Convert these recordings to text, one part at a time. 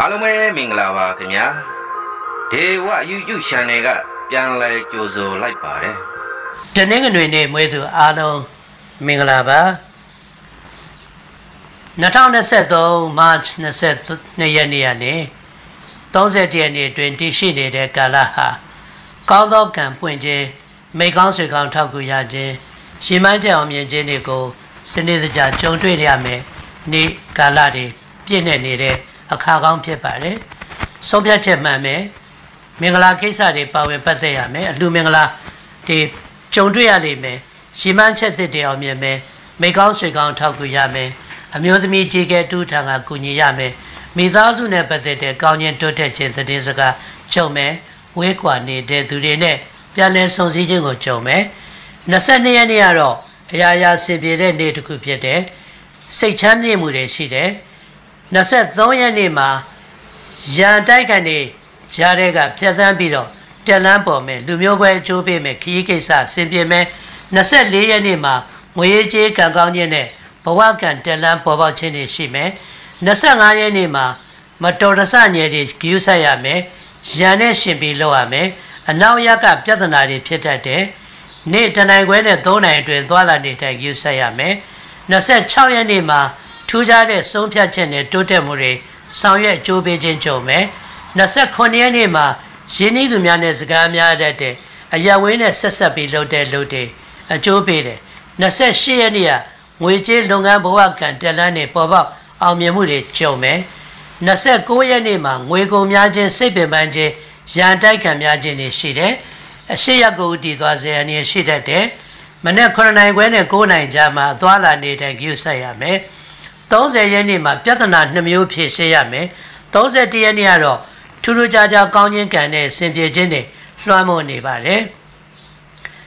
Alume Minglava Kenya. They what you shanega, young like Jozo like Pare. The name with Alo Minglava Natan Naseto, March Naset Nayaniani, Tonsetiani 20 Shini de Galaha, Kaldo Campuinje, Mekansu Kantakuyaje, Shimaja Omyenigo, Senija John Twiliame, Ni Galadi, Pienere. A cargon pepare, Sobia Chemame, Mingla Kesa de Pawe Pateame, Lumingla de Chondrialime, Shimanche de Omeme, Megansigan Takuyame, Amuse me jigger two tanga kunyame, Mizazune Pate, Ganyan Toteche, the Desaga, Chome, Wekwani de Durene, Pianesson Zigo Chome, Nasani and Yaro, Yaya Sibire de Cupiete, Sechani Mureshide. Nasset Zoyanima Yan Daikani Jarega Piazambiro, Telampome, Lumiogue Jubime, Kikesa, Simbieme, Nasset Lianima, Muiji Ganganiane, Pawakan, Telampo Chini Shime, Nasangayanima, Matorasanye, Gyusayame, Jane Shimbiloame, and now Yaka Piazanari Pietate, Natanaguene Dona to Dwalanita Gyusayame, Nasset Choyanima. Tujade Sompia Chene Totemuri, Sanye Jobe Jinchome, Nasa Konyanima, Jini Lumianes Gamia Dete, a Yawina Sessa below de Lode, a Jobede, Nasa Shiania, Wiji Lungabuakan Delane Boba, Almiamuri Chome, Nasa Goyanima, Wigo Miajen Sebe Manje, Jandaika Miajini Shide, a Shiago di Dwaziani Shide, Manakorana Wene Gona Jama, Dwala Nid and Gusayame. Those Yanima, Piatana, Namupi, Sayame, those at the Eniaro, Turujaja, Ganyan Cane, Cynthia Jenny, Flamoni Vale.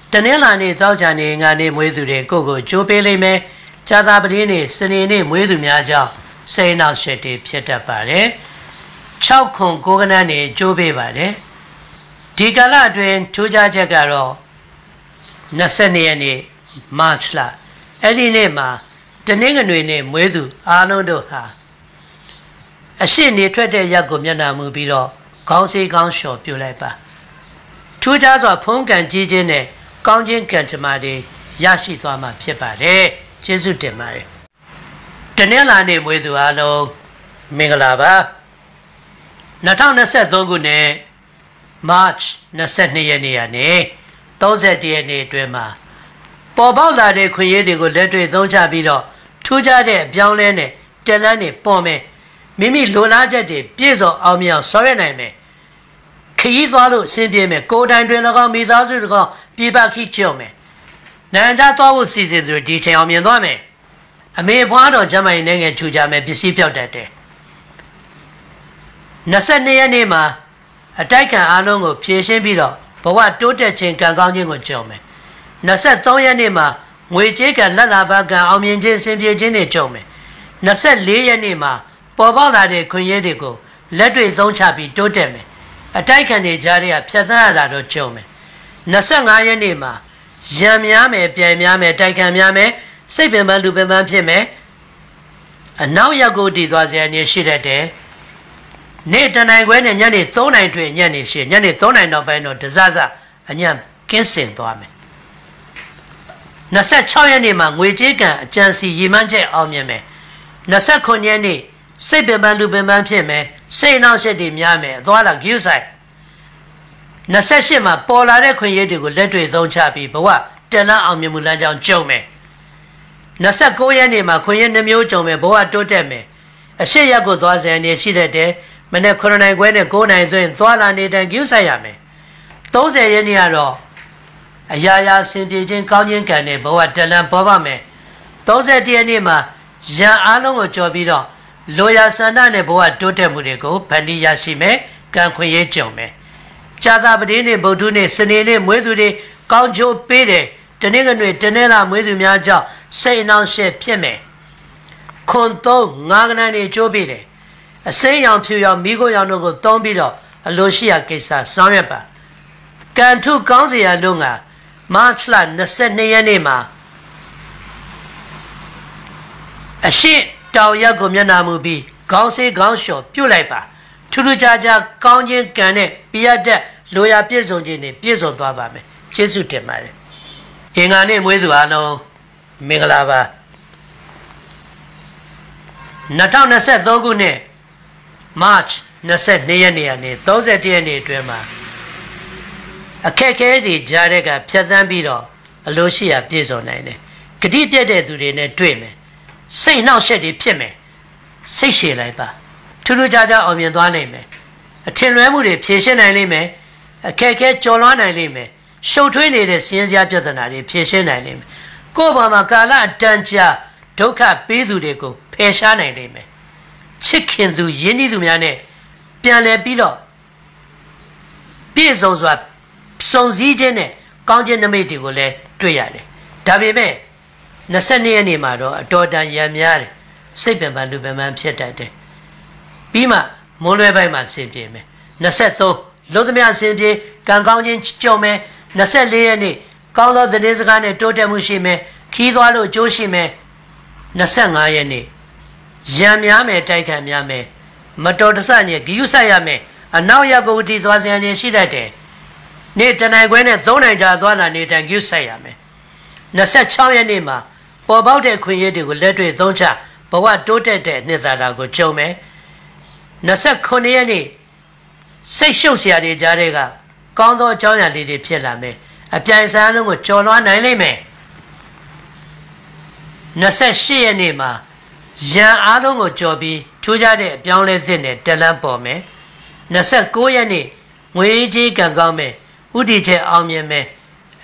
Danelani, Dojani, Nani, with the Gogo, Jubilime, Chadabrini, Senini, with Miaja, Say now Shetty, Pieta Vale, Chalcon, Goganani, Jubi Vale, Digaladrin, Tujajagaro, Nasaniani, Marchla, Elinema. The Ninganui name, Wedu, Arnodoha. A shin near Trede Yagomiana Mubilo, Gonsi Gonsho, Pulepa. 2 jars of Punk and Gijene, Gonjin Kantamadi, Yashi Thama, Pepade, Jesu de Mari. The Nella name, Wedu Arno, Mingalaba. Natan Naset Dogune, March Naset Nianiane, those at DNA Dwema. Bobola de Cuyego Ledre Donja Bido, Tuja de Bianlene, Delane, Pome, Mimi Lulaja de Piezo, Almia, Sorename, Kizalu, Sindiame, Gold and Renagon, Mizazugo, Biba Kichome, Nanda Tawu season to detail Almianome, a mere one or Jama in Nanga Tuja may be seen that day. Nasania Nema, a Taika Alongo, Piercing Bido, but what Tota Chin Gangango Jome. Nasset Toyanima, we take a lalabaga, Almianjin, Simpia Jenny Chome. Nasset Lianima, Bobola de Cuyego, Ledre Donchabi, Doteme, Atakani Jaria, Piazana do Chome. Nasangayanima, Jamiame, Piamiame, Taikamiame, Sabema Lubema Piame, and now Yago di Doziani Shirade. Nathan I went and Yanni Thona to Yanni, Yanni Thona no by no disaster, and Yam Kinsin to Ame. Nasa Choyanima, we jigan, Jansi Yimanje Almiame. Nasa Konyani, Sabeman Lubeman Piame, Say now Shedi Miame, Dwala Gusai. Nasa Shima, Bola Requiego, Ledre Donchabi, Boa, Della Almimulajan Jome. Nasa Goyanima, Koyanemu Jome, Boa Dodeme. A Shayago Dwazan, Yashida de, Manacorona Gwen, Gona, Dwala Nid and Gusayame. Those Yaniaro. Ayaya Cindy Jin Ganyan Cane, Boa Delan Bobame. Those at the Anima, Jean Alongo Jobino, Loya Sanane Boa Dotemurigo, Pandia Shime, Ganquye Jome. Chadabine, Bodune, Senene, Mudude, Ganjo Pede, Teneganui, Tenela, Mudumiaja, Say Non She Pieme. Conto, Naganani Jobide. A Say on Puya Migo Yanogo Dombilo, a Lucia Kesa, Sameba. Can two Gansia Lunga. Marchland, the Sydney Anima. A sheep, Tao Yagomianamubi, Gansi Gansho, Pulepa, Turujaja, Kanjin Kane, Piaja, Loya Piezonjini, Piezo Babame, Jesu Temari. Ingani Muduano, Migalava Natan Naset Dogune, March Naset Niani, those at Yeni Dwema. A cake Jarega, Piazambiro, a Lucia Piezonane. Kedipia de Durine, Dweme. Say now shady Pime. Say she like Turujaja or Mianame. A Tilremudi, Piation Alime, a Keke Jolan Alime, Show 20 the Sienzia Jadanari, Piation Alim, Goba Magala, Danja, Doka Bidu de Go, Peshan Alime, Chicken do Yeni Dumiane, Piane Bilo, Pizozwa, Sonzigene, Ganjanamidule, Duyane, Dabime, Nasani Animado, a Dodan Yamiari, Sibema Lubeman Pietade. Bima, Molue by my same game. Nasetto, Lodamia same day, Ganganjin Chome, Naset Leani, Ganga the Nizgan and Totemushime, Kigalo Joshime, Nasangayani, Yamiame, Taikam Yame, Matodasanya, Gyusayame, and now Yagodi Dwazian Shidate. Nathan Iguana, Donaja, Dwana, Nathan Gyusayame. Naset Chayanima, for about a queen, you let it doncha, but what dotate Nizarago Chome. Nasa Koniani say Shosia de Jarega, Gondo Joya de Pilame, a Piazano with Jolan Alime Nasa Shianima, Jean Alongo Jobi, Tujade, Bianlezine, Delambome, Nasa Goyani, Muiji Gangame, Udije Almiame,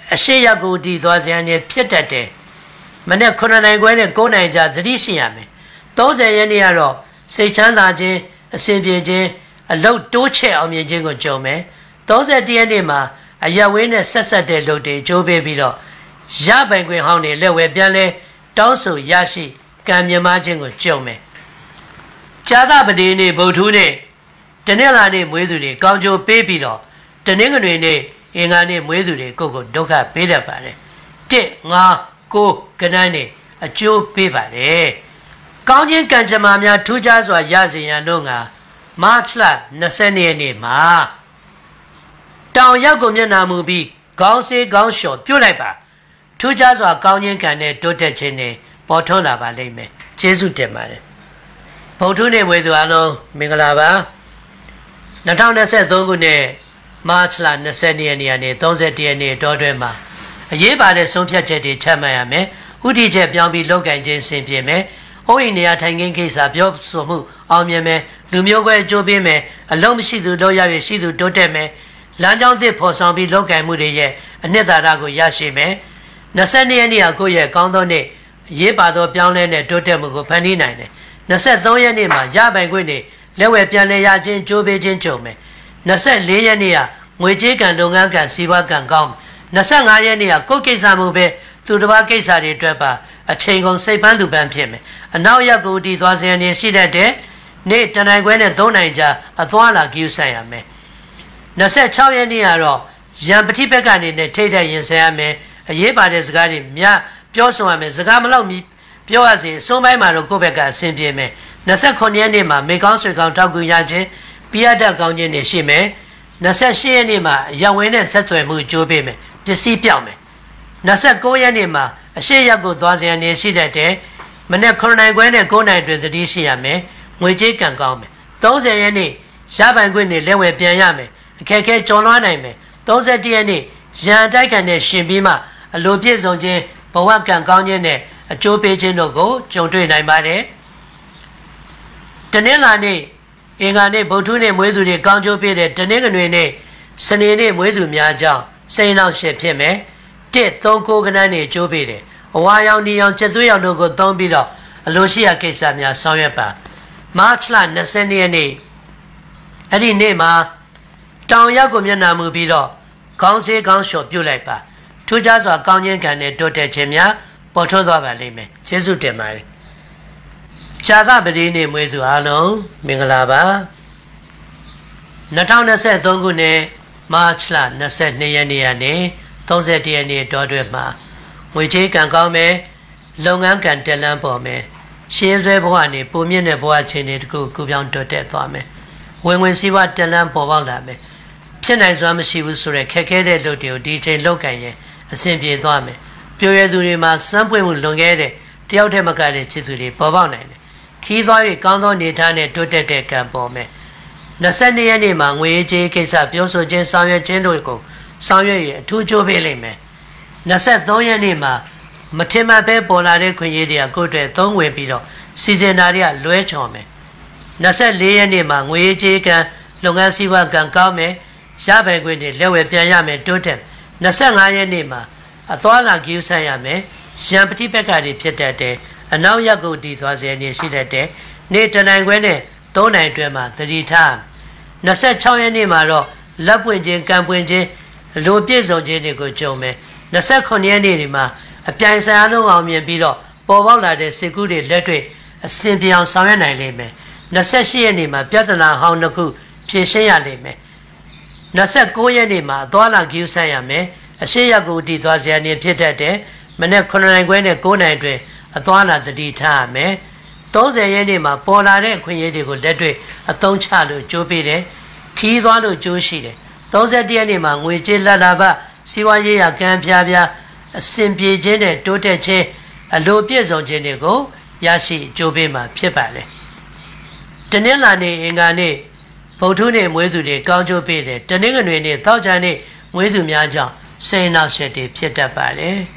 Ashia Gudi Doziane Pietate, Mana Conaguene Gonaja, the Diciame, Dozaniaro, Say Chandaje. A Savier, a low doche on your jingle jome. Those at the enema, a Yawin and Sasa de Lode, Joe Babilo, Jabangui Honey, Lewe Biale, Donso Yashi, Gamyama jingle jome. Jadabadine, Botune, Danella name with the Ganjo Babilo, Danigane, Ingane with the Gogo Doka Bidabane, Dick Nga Go Ganane, a Joe Bibane. Ganyan Ganjamamia, two jars or yazi and lunga. March la, Nasani ma. Down Yagomina mubi, Gansi Gansho, Puleba. Two jars or Ganyan cane, Dotechene, Botona Baleme, Jesu Demare. Botune Weduano, Mingalava. Natana said Dogune, March la, Nasani ane, Donzetiene, Dodrema. A year by the Sompia Jetty Chamayame, Udija Biambi Logan Jane Saint Pieme. Oh, in the attacking case of Yob Somu, Almiame, Lumiogue Jobime, a long she do Loya Sidu Doteme, Landown de Posambi Logan Mude, another Rago Yashime, Nasani and Yagoya Gondone, Yebado Bianlen and Dotemu Panina, Naset Doyanima, Yabanguini, Lewe Piane Yajin Jobe Jinchome, Naset Leania, Mujig and Lungan Siwa Gangom, Nasan Ayania, Kokisamube, Tudubakisari Drepa. A chain on Sapan Lubam, and now Yagudi was an incident there. Nate and I went at Donaja, a Dwana Gusayame. Naset Chauaniaro, Jampetipegan in the Tata Yensame, a Yebades Garden, Mia, Piosuame, Zagamalomi, Pioazi, so my Marocobega, Simpieme, Naset Conyanima, Megansu Gantaguyaje, Piada Ganyane Shime, Naset Shianima, Yawene Setuemu Jobime, the Sea Piame, Naset Goyanima. She yago dozen and she that day. Manacona went and go night with the DCM, Mujik and Gome. Those any Shabanguini, Lewe Piame, Keke Jolaname, those at DNA, Jantakane Shimbima, a Lupiezonje, Pawakan Ganyane, a Joe Paginogo, Jondu Naimare. Tanelane, Ingane, Botune, Mudu, Ganjo Pede, Taneganine, Sanine, Mudu Miaja, say now Shepime. Dead don't go ganani, Jobide, or why only on Chetuya no go don't be law, a Lucia Casamia, Soyapa. Marchland, Nassaniani. Any name, ah. Down Yagomina Mubilo, Gansi Gansho Bulepa. Two jars or Ganyan can a dote chemia, Botodova lime, Jesu demari. Chada Bedini Muduano, Mingalaba. Natana said Dongune, Marchland, Nassaniani. Those at the end of Dodrema. We take and go me, long and can tell them for me. She is a boy, Pumian, a boy, chin it, go, go down to death for me. When she was the lamp of all that, Pianizam she was so a cacade do DJ Locaye, a simple dame. Pure Durima, some women longere, Theotemacale Chituli, Pavane. Kidoi, Gondo Nitane, Dutete Campome. Nasani anima, we jacks up, Yoso Jen Sanya Jendoco, Sanya, two jubilime. Nasat Doyanima, Matima Bebolare Quinidia, good at Dongwe Bilo, Seasonaria, Luechome. Nasat Leanima, we jacan, Longasiwa Gancame, Shabanguini, Lewe Piame, Dutem. Nasan Ianima, a Thola Gusayame, Shampty Pecari Pietete, and now Yago di Thazani Sidete, Nathan Anguene. Don't I dream at the time? Nasa Choyanima, Lapuinjin, Campuinjin, Lupizo Jenico Jome, Nasa Conyanima, a Piansano Army below, Bovala de Seguri Letri, a Simpion Sarana Lime, Nasa Sienima, Piatana Honoku, Piesea Lime, Nasa Goyanima, Dona Gusayame, a Seago di Taziani Pietade, Maneconaguene Gonadre, a Dona the D time, eh? Those anima, Polare, Quinidigo, Dedre, a Tonchalo, Jobide, Kidono Joshide. Those are the anima, which La Lava, Siwaya, Gampiavia, a Simpi Gene, Doteche, a Lopiezo Genego, Yashi, Jobima, Piepale. Tenelani, Ingane, Potune, Wedudi, Galjobide, Tenegane, Thojane, Wedumiaja, Saint Nashete, Pieta Valley.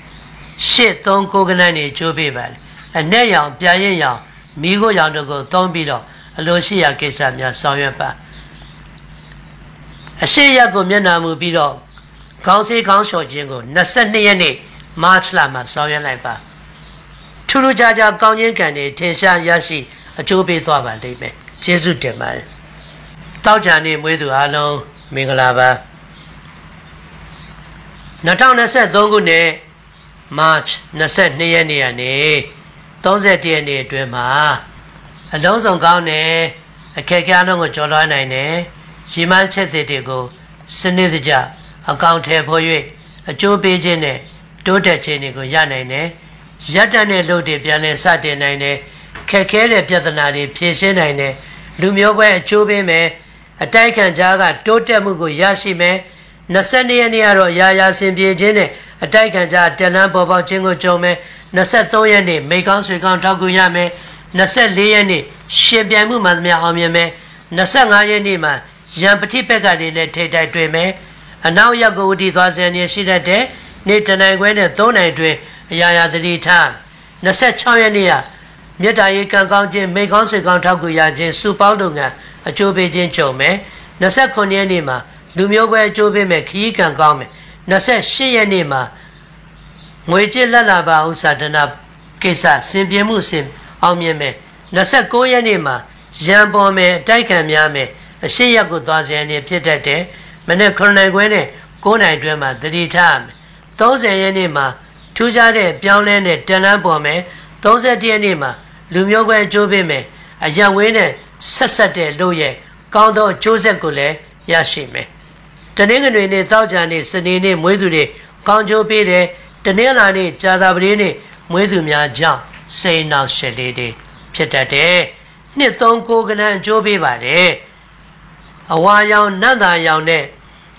Shit, Don Coganani, Jobival, and Nayan, Piayan. Migo Yandago, Don Bilo, Alosia Kesamia, Soyapa. A Shayago Menamu Bilo, Gansi Gansho Jingo, Nasaniani, March Lama, Soyanapa. Turujaja Ganyankani, Tensa Yashi, a Jobi Thova, Lime, Jesu Deman. Taujani, Wedu Alo, Mingalava. Natana said Dongune, March, Nasaniani. Those at the end of the ma. A dose on gown, eh? A cacano with Jolana, eh? She manchetted to go. Senidja, a count here for you. A Joe Bijene, Dota Chenigo Yanane, Jatane Lodi Piane Satinane, Cacale Piatanani, Piacinane, Lumioba, a Jobe me, a Taikan Jaga, Dota Mugo Yashime, Nasani and Yaro Yaya Simbiagene, a Taikan Jar, Telampo Chingo Jome. Nasset Toyani, Megan Sugan Taguyame, Nasset Liani, Shibiamu Mamma, Nassan Ayanima, Jean Petit Pegadine, Tate Dreame, and now Yago di Vazania Shida De, Nathan I went at Donai Dre, Yaya the D time. Nasset Choyania, Metayakan Ganjin, Megan Sugan Taguyajin, Supaldunga, a Jobe Jinchome, Nasset Conyanima, Lumioga Jobe Mekikan Gome, Nasset Shianima. Moje Lalaba Usadana Kesa, Simpia Musim, Almiame, Nasa Goyanima, Jambome, Daikan Yame, a Seago Daziani Piedate, Maneconaguene, Gonai Drama, the D time. Those anima, Tujade, Bialene, Delambome, those at the anima, Lumioga Jobime, a Yawene, Sasate, Loye, Gondo, Joseph Gule, Yashime. The Negane Taujani, Senine, Wedule, Gonjo Bede. The Nilani, Jadabrini, Wedumia Jump, say now, Shady, Pitate, Nithon Cogan and Joby Valley. A while young Nanda young ne,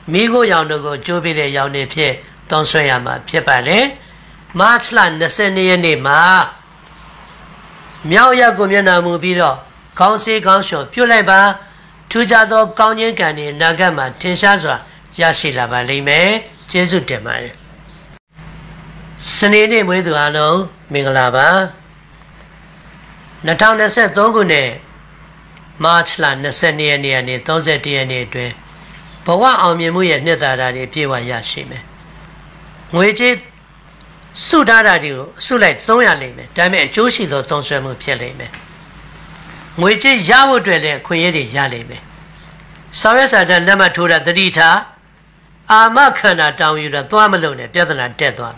Migo Yandago, Joby de Yawne Pie, Don Soyama, Piepale, Marchland, the Sendiani Ma Miao Yagumiana Mubido, Kansi Gansho, Puleba, Tujado, Ganyankani, Nagama, Tinsazwa, Yashila Valime, Jesu Demai. Senene with Alo, Mingalaba Natana said Dongune Marchland, the Sendiani, those at the end of it. But what on your muya netheradi, Piwa Yashime? Wage Sudaradu, Sulai Tonalime, Dame Joshi, the Tonsemu Pialime. Wage Yawodre, Quinidi Yalime. Sarasa the Lamatura the Rita Amakana down you the Dwamalone, Piazana dead one.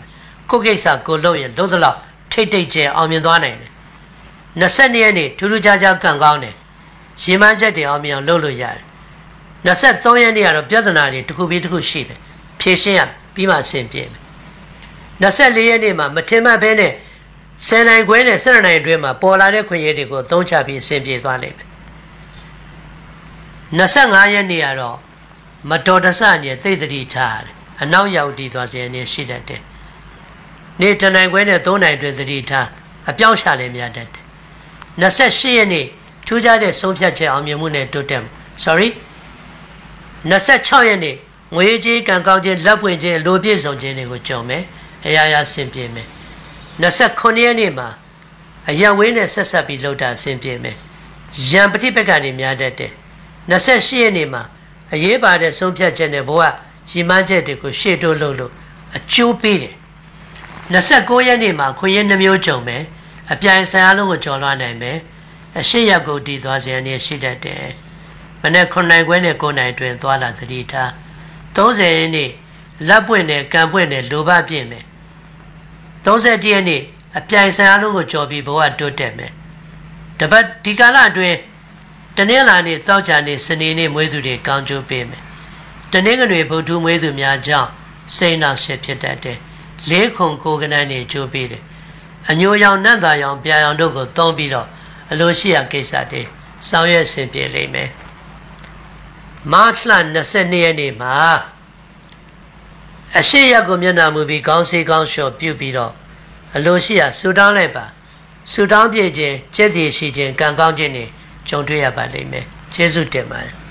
Cogesa, Goloyan, Dodola, Tate J. Omidone. Nasaniani, Tulujaja Gangone. She manjati Omion Lolo Yar. Nasat Thoyani of Biadanani to Kubitu sheep. Pisham, Bima Simpiam. Nasalianima, Matema Bene, Senanguene, Serenai Dreamer, Polare Quinedigo, Donchabi, Simpi Dwanib. 25 ရက် နေ့ ကတော့ မတော်တဆ နဲ့ သိ သတိ ထား တယ် အနောက် ရောက် တီ သွား စဉ် အနေ ရှိ တတ် တယ် နေ့ တနိုင် ခွဲ နဲ့ 3 နိုင် တွင် သတိ ထား အပြောင်း ရှာ လဲ များ တတ် တယ် 28 ရက် နေ့ ထူးခြား တဲ့ ဆုံး ဖြတ် ချက် အောင် မြင် မှု နဲ့ တိုး တက် Sorry 26 ရက် နေ့ ငွေ ကြေး ကံ ကောင်း ခြင်း လက် ပွင့် ခြင်း လို ပြည့် စုံ ခြင်း တွေ ကို ကြုံ မယ် အရာ ရာ ဆင် ပြေ မယ် 29 ရက် နေ့ မှာ အရဝင်း နဲ့ ဆက် ဆက် ပြီး လှုပ် တာ ဆင် ပြေ မယ် ယံ ပဋိပက္ခ တွေ များ တတ် တယ် 28 ရက် နေ့ မှာ အရေးပါတဲ့ ဆုံးဖြတ်ချက် နဲ့ ဘဝ ရည်မှန်းချက် တွေကို ရှေ့ တိုး လုပ် လို့ အကျိုး ပေး တယ် 29 ရက် နေ့ မှာ ခွင့်ရင်း 2 မျိုး ကြုံ မယ် အပြိုင် ဆိုင်အားလုံး ကို ကျော် လွှား နိုင် မယ် အရှိရ ကို တည် သွား စဉ် အနေ ရှိ တတ် တယ် မနေ့ 9 နိုင် ခွဲ နဲ့ 9 နိုင် တွင် သွား လာ သတိ ထား 30 ရက် နေ့ လက် ပွင့် နဲ့ ကံ ပွင့် နဲ့ လို ဘ ပြည့် မယ် 31 ရက် နေ့ အပြိုင် ဆိုင်အားလုံး ကို ကျော် ပြီး ဘဝ တိုး တက် မယ် တပတ် ဒီ ကာလ အတွင်း တနင်္လာနေ့တောက်ချာနေ့စနေနေ့မွေးသူတွေကောင်းကျိုးပေးမယ်တနင်္ဂနွေဗုဒ္ဓမွေးသူများကြောင့်စိတ်နောက်ရှက်ဖြစ်တတ်တယ်လေးခုံကိုကနန်းနေကျိုးပေးတယ်အညိုရောင်နတ်သားရောင်ပြာရောင်တို့ကိုသုံးပြီးတော့အလိုရှိရာကိစ္စတွေဆောင်ရွက်ဆင်ပြေလိမ့်မယ်မတ်လ22ရက်နေ့မှာအရှိရကိုမျက်နှာမူပြီးကောင်းစေကောင်းလျှော်ပြုပြီးတော့အလိုရှိရာဆူတောင်းလိုက်ပါဆူတောင်းပြည့်ခြင်းစိတ်တည်ရှိခြင်းကံကောင်းခြင်းတွေကြုံတွေ့ရပါလိမ့်မယ်ကျေးဇူးတင်ပါတယ်